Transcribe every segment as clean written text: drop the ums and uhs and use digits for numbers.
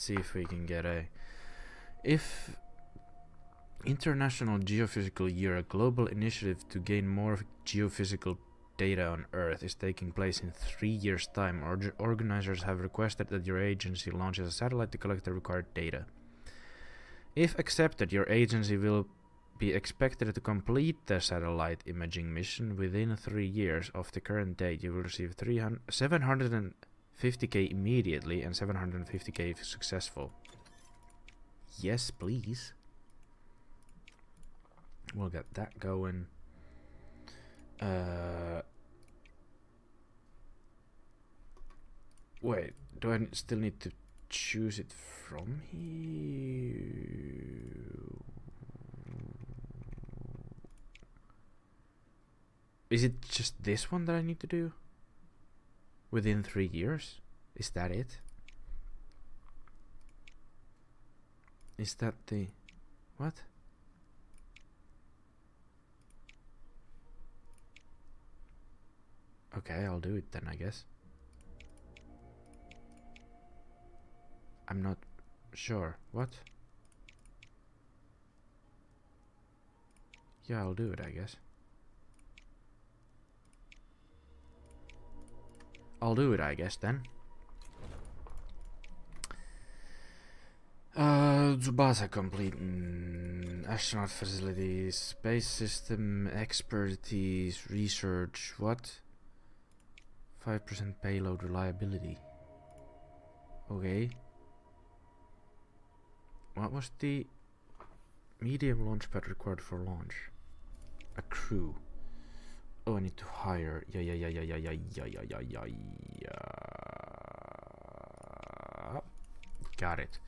see if we can get a... If International Geophysical Year, a global initiative to gain more geophysical data on Earth, is taking place in 3 years' time, organizers have requested that your agency launches a satellite to collect the required data. If accepted, your agency will be expected to complete the satellite imaging mission within 3 years of the current date. You will receive 750k immediately and 750k if successful. Yes, please. We'll get that going. Wait, do I still need to choose it from here? Is it just this one that I need to do? Within 3 years? Is that it? Is that the... what? Okay, I'll do it then, I guess. I'm not sure. What? Yeah, I'll do it, I guess. I'll do it, I guess, then. Tsubasa complete astronaut facilities, space system, expertise, research, what? 5% payload reliability. Okay. What was the medium launch pad required for launch? A crew. Oh, I need to hire. Yeah. Got it.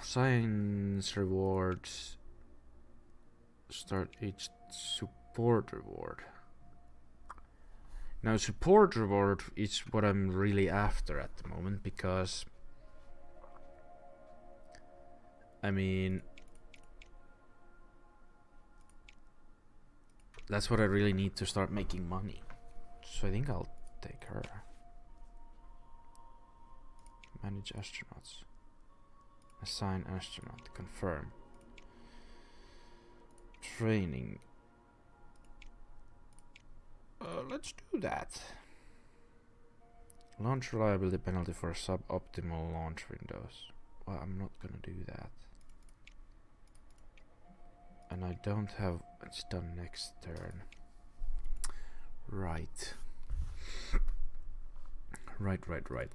Science rewards. Start each support reward. Now, support reward is what I'm really after at the moment, because I mean, that's what I really need to start making money. So I think I'll take her. Manage astronauts. Assign astronaut. Confirm. Training. Let's do that. Launch reliability penalty for suboptimal launch windows. Well, I'm not gonna do that. And I don't have... it's done next turn. Right. Right.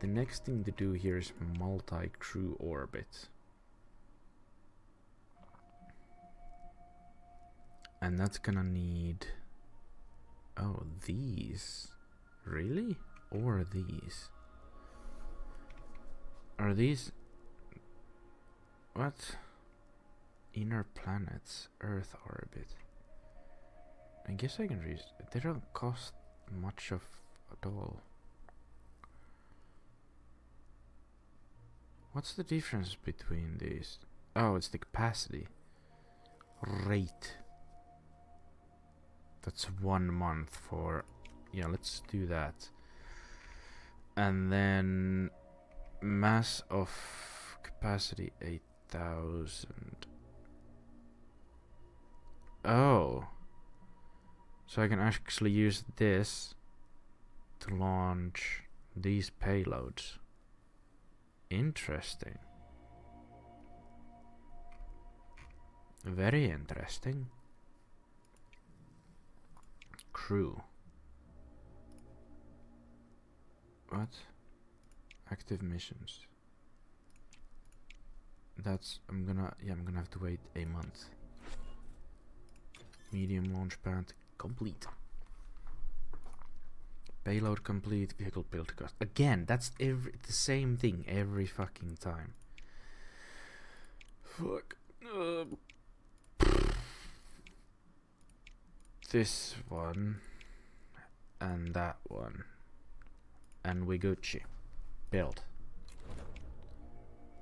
The next thing to do here is multi-crew orbit. And that's gonna need... oh, these. Really? Or these? Are these... what? Inner planets, Earth orbit. I guess I can read. They don't cost much of at all. What's the difference between these? Oh, it's the capacity. Rate. That's 1 month for... yeah, let's do that. And then mass of capacity 8,000. Oh, so I can actually use this to launch these payloads. Interesting. Very interesting. Crew. What? Active missions. That's... I'm gonna have to wait a month. Medium launch pad complete. Payload complete. Vehicle build cost. Again, that's the same thing every fucking time. Fuck. This one and that one, and we Gucci. Build.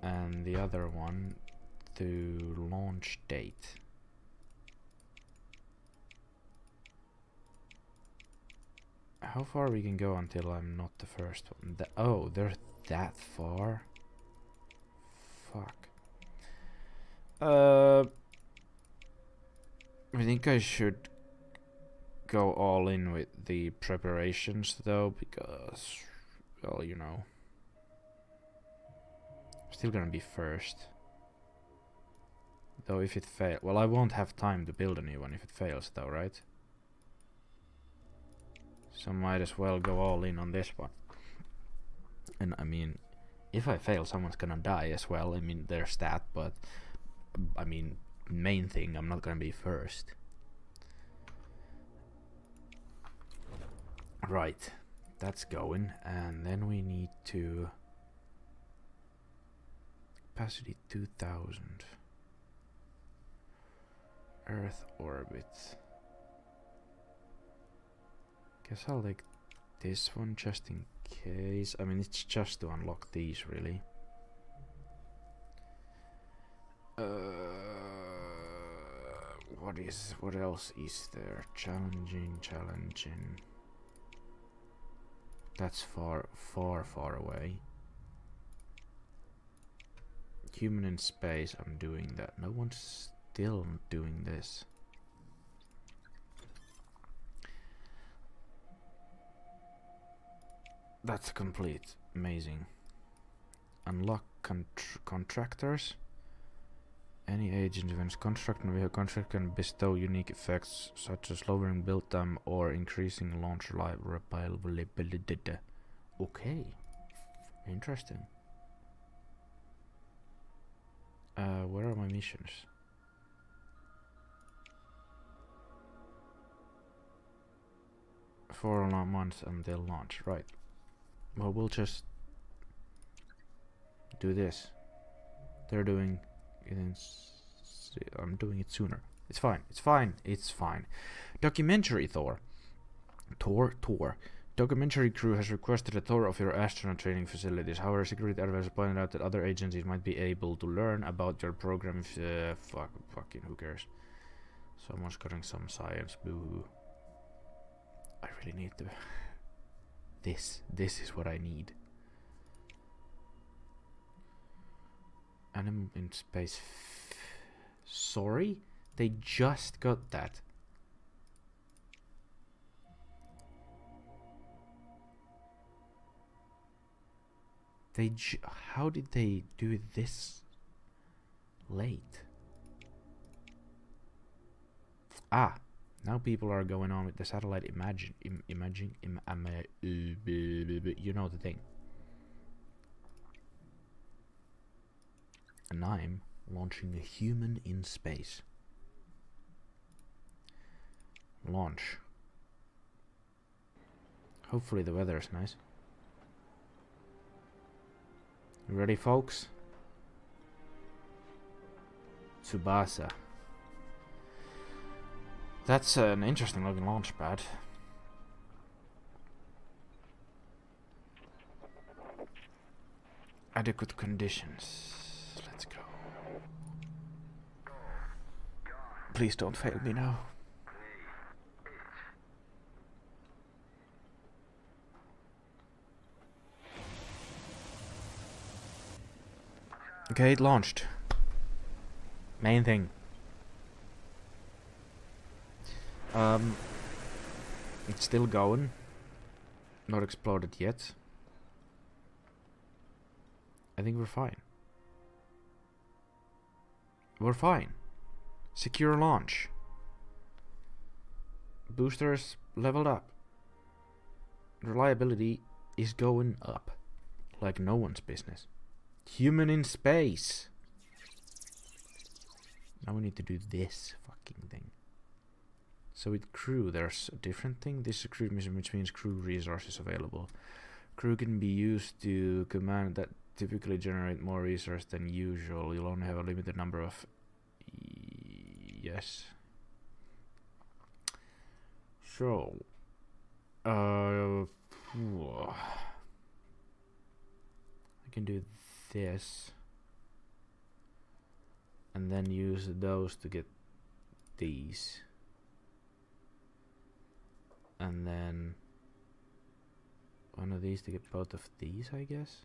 And the other one to launch date. how far we can go until I'm not the first one? Oh, they're that far? Fuck. I think I should go all in with the preparations though, because, well, you know, I'm still gonna be first. Though if it fails, well, I won't have time to build a new one if it fails though, right? So might as well go all in on this one. And I mean, if I fail, someone's gonna die as well. I mean, there's that, but I mean, main thing, I'm not gonna be first. Right, that's going, and then we need to capacity 2000 Earth orbit. Guess I'll take this one just in case. I mean, it's just to unlock these, really. What else is there? Challenging. That's far away. Human in space, I'm doing that. No one's still doing this. That's complete. Amazing. Unlock contractors. Any agent events construction via contract can bestow unique effects such as lowering build time or increasing launch reliability. Okay. Interesting. Where are my missions? For 4 months until launch, right. Well, we'll just do this. They're doing it in I'm doing it sooner. It's fine. It's fine. It's fine. Documentary Thor. Documentary crew has requested a tour of your astronaut training facilities. However, security advisors pointed out that other agencies might be able to learn about your program. If, fucking who cares? Someone's cutting some science. Boo-hoo. I really need to. This is what I need. Animal in space. Sorry? They just got that. How did they do it this late? Ah, now people are going on with the satellite you know the thing. And I'm launching a human in space. Launch. Hopefully the weather is nice. You ready, folks? Tsubasa. That's an interesting looking launch pad. Adequate conditions. Let's go. Please don't fail me now. Okay, it launched. Main thing. It's still going. Not exploded yet. I think we're fine. We're fine. Secure launch. Boosters leveled up. Reliability is going up. Like no one's business. Human in space. Now we need to do this fucking thing. So with crew, there's a different thing. This is a crew mission, which means crew resources available. Crew can be used to command that typically generate more resource than usual. You'll only have a limited number of yes. So I can do this and then use those to get these, and then of these to get both of these, I guess.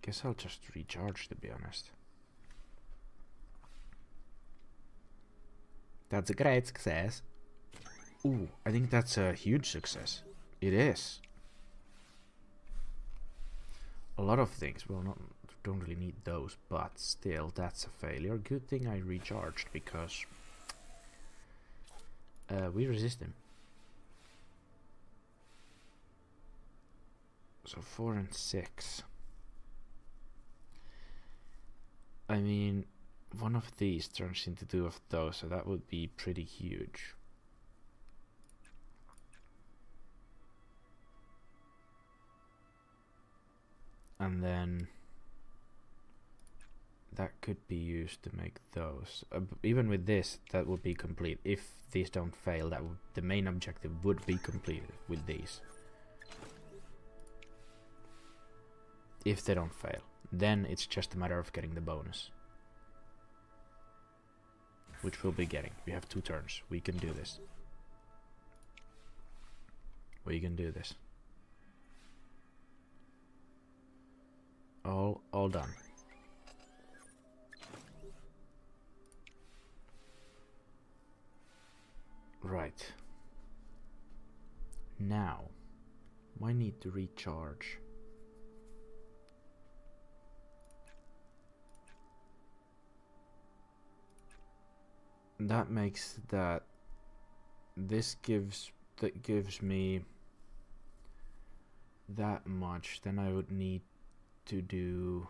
Guess I'll just recharge, to be honest. That's a great success. Ooh, I think that's a huge success. It is. A lot of things. Well, not, don't really need those, but still, that's a failure. Good thing I recharged, because we resist him. So 4 and 6. I mean, one of these turns into 2 of those, so that would be pretty huge. And then that could be used to make those. Even with this, that would be complete. If these don't fail, that would, the main objective would be completed with these. If they don't fail. Then it's just a matter of getting the bonus, which we'll be getting. We have 2 turns. We can do this. We can do this. All done. Right. Now, I need to recharge. That makes that that gives me that much. Then I would need to do,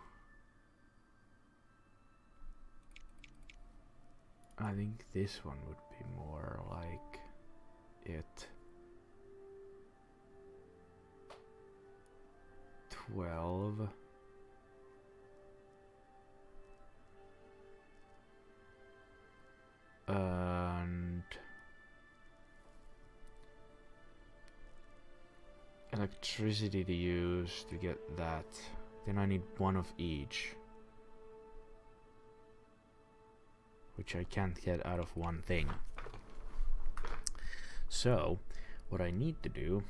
I think this one would be more like it. 12. And electricity to use to get that. Then I need 1 of each, which I can't get out of 1 thing. So what I need to do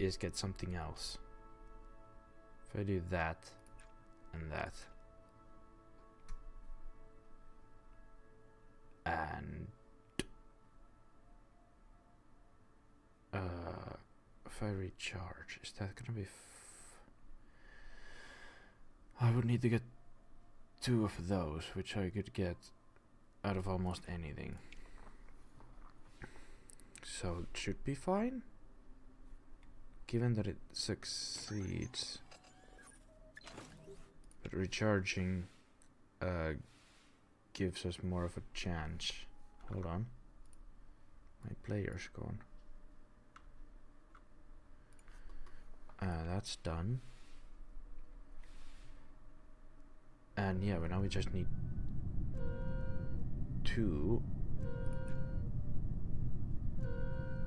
is get something else. If I do that and that and if I recharge, is that gonna be I would need to get 2 of those, which I could get out of almost anything, so it should be fine, given that it succeeds. But recharging gives us more of a chance. Hold on. My player's gone. That's done. And yeah, but now we just need 2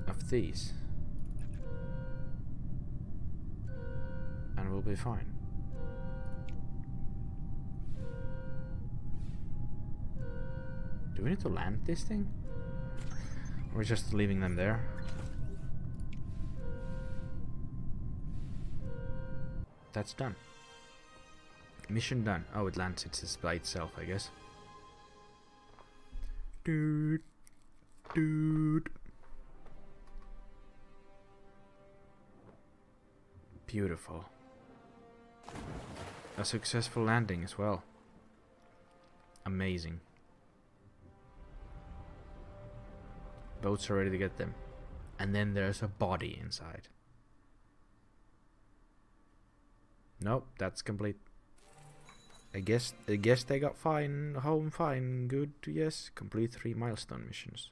of these. And we'll be fine. Do we need to land this thing? Or are we just leaving them there? That's done. Mission done. Oh, it lands it by itself, I guess. Dude. Dude. Beautiful. A successful landing as well. Amazing. Boats are ready to get them. And then there's a body inside. Nope, that's complete. I guess they got fine home, fine, good, yes. Complete 3 milestone missions.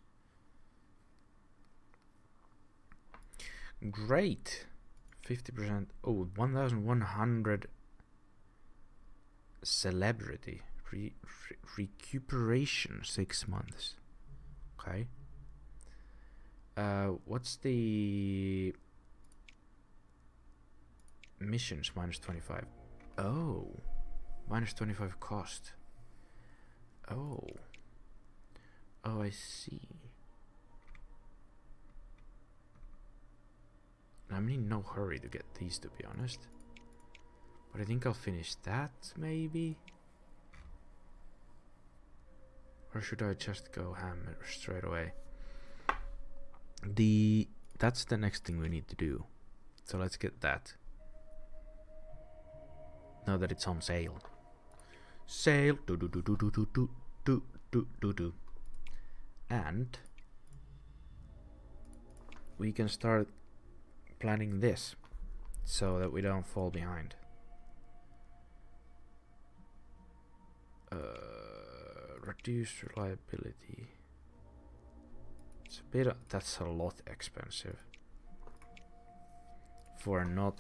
Great. 50%. Oh, 1,100 celebrity. Recuperation 6 months. Okay. What's the missions? -25. Oh, -25 cost. Oh, oh, I see. I'm in no hurry to get these, to be honest. But I think I'll finish that, maybe? Or should I just go hammer straight away? That's the next thing we need to do. So let's get that. Now that it's on sale. Sale! Do do do do do do do do do do do. And we can start planning this so that we don't fall behind. Reduce reliability. It's a bit of, that's a lot expensive for not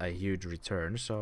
a huge return, so